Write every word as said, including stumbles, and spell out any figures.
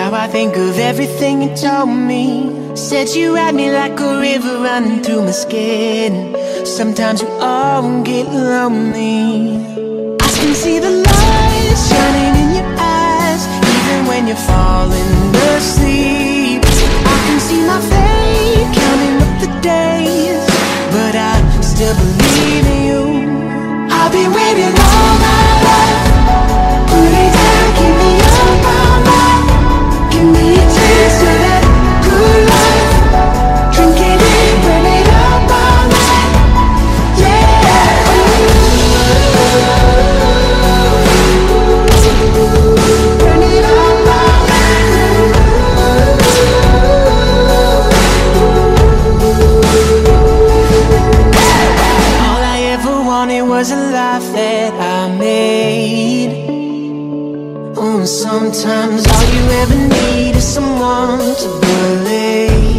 Now I think of everything you told me. Said you had me like a river running through my skin. Sometimes we all get lonely. I can see the light shining in your eyes, even when you're falling asleep. I can see my fate counting up the days, but I still believe in you. I've been waiting all my life. Put it down, give me your mama. Give me a taste of that good life. Drink it in, burn it up all night. Yeah. Burn it up all night. All I ever wanted was a life that I made. Oh, sometimes all you ever need is someone to believe.